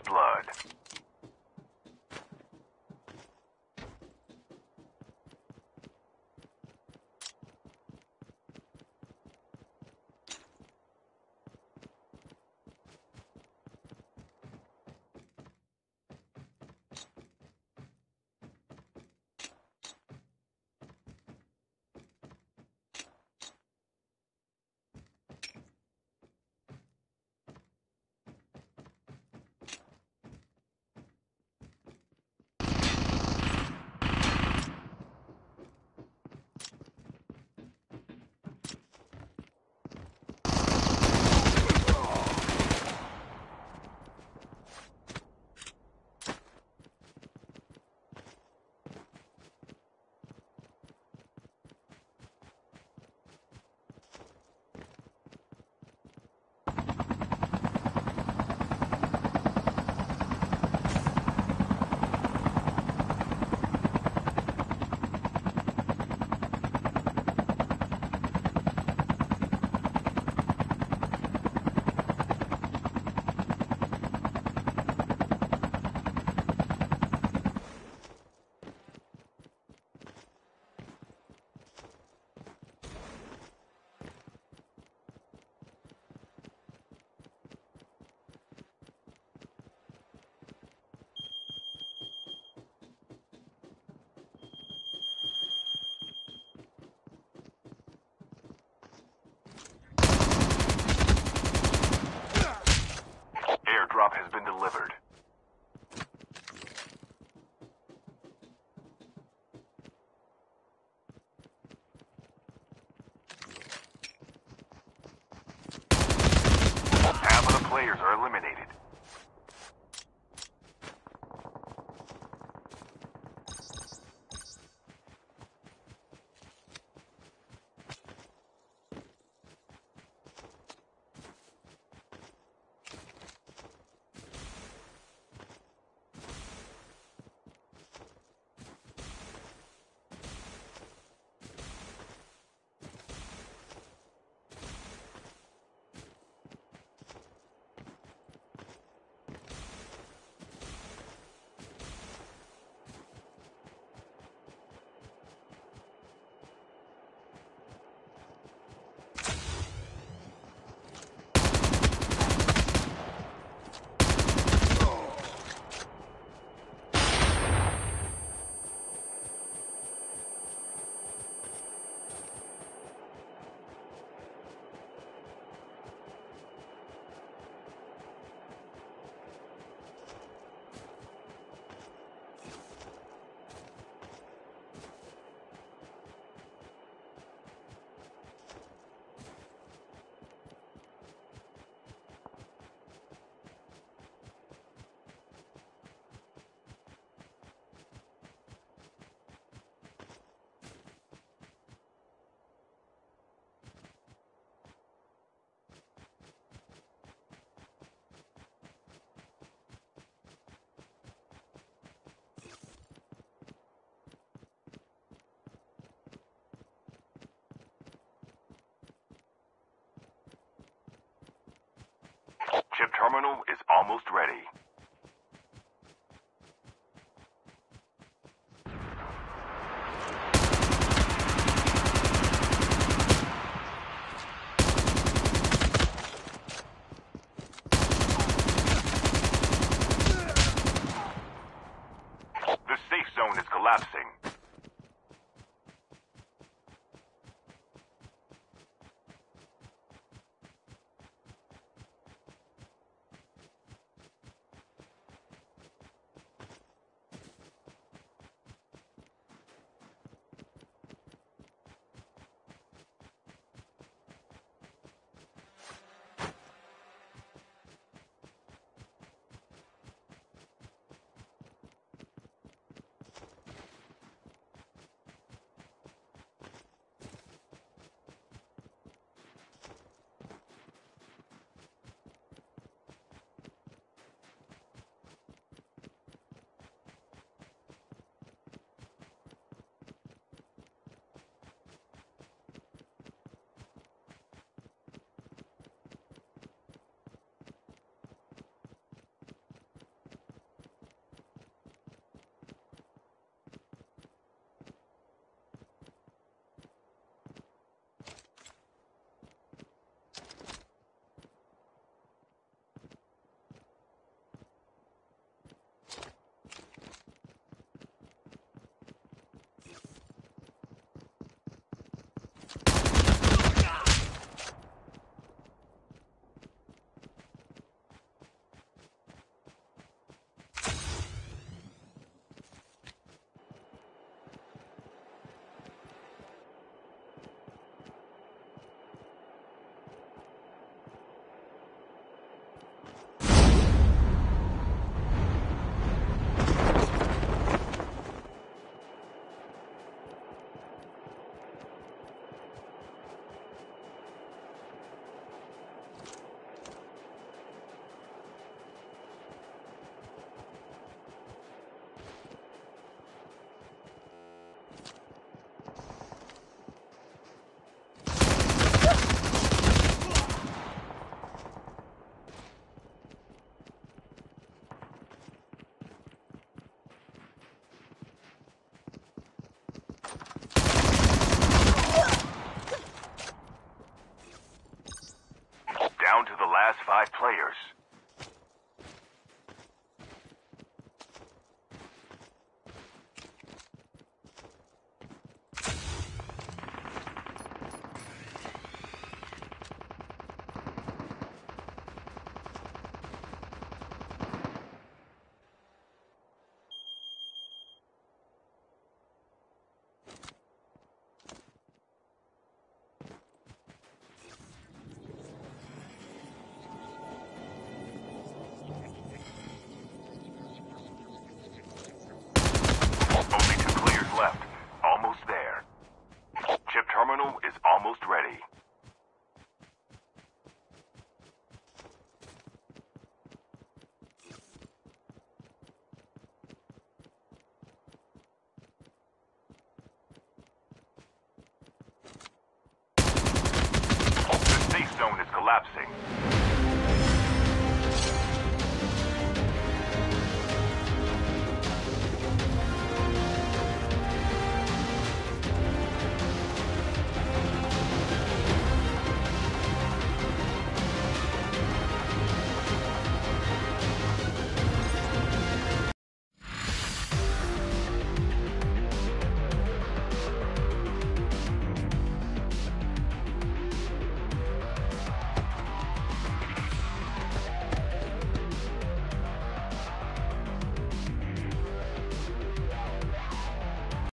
Ghost Blood. Players are eliminated. Chip terminal is almost ready. The safe zone is collapsing. players. Zone is collapsing.